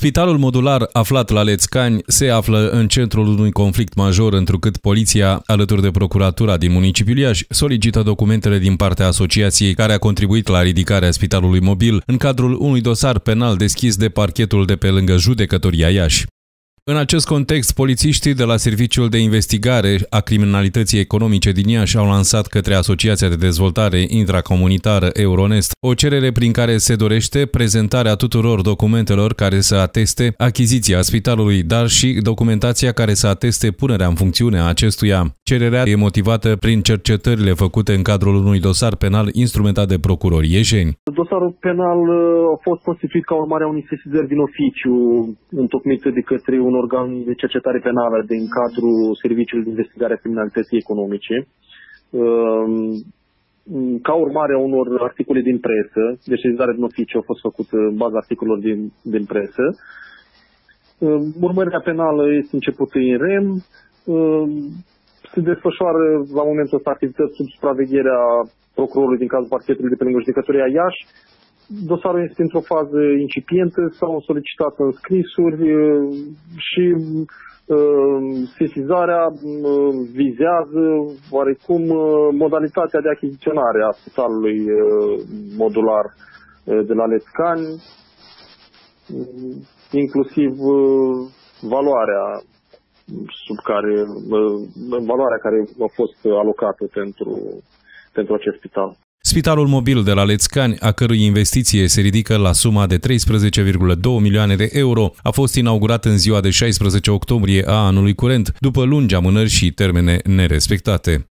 Spitalul modular aflat la Lețcani se află în centrul unui conflict major, întrucât poliția, alături de procuratura din municipiul Iași, solicită documentele din partea asociației care a contribuit la ridicarea spitalului mobil în cadrul unui dosar penal deschis de parchetul de pe lângă judecătoria Iași. În acest context, polițiștii de la Serviciul de Investigare a Criminalității Economice din Iași au lansat către Asociația de Dezvoltare Intracomunitară Euronest o cerere prin care se dorește prezentarea tuturor documentelor care să ateste achiziția spitalului, dar și documentația care să ateste punerea în funcțiune a acestuia. Cererea e motivată prin cercetările făcute în cadrul unui dosar penal instrumentat de procurori ieșeni. Dosarul penal a fost constituit ca urmare a unei sesizări din oficiu întocmită de către un organ de cercetare penală din cadrul Serviciului de Investigare a Criminalității Economice, ca urmare a unor articole din presă, deci sesizarea din oficiu a fost făcută în baza articolelor din presă. Urmărirea penală este începută în REM, se desfășoară la momentul ăsta activități sub supravegherea procurorului din cazul parchetului de pe lângă judecătoria Iași. Dosarul este într-o fază incipientă, s-au solicitat înscrisuri și sesizarea vizează oarecum modalitatea de achiziționare a spitalului modular de la Lețcani, inclusiv valoarea care a fost alocată pentru acest spital. Spitalul mobil de la Lețcani, a cărui investiție se ridică la suma de 13,2 milioane de euro, a fost inaugurat în ziua de 16 octombrie a anului curent, după lungi amânări și termene nerespectate.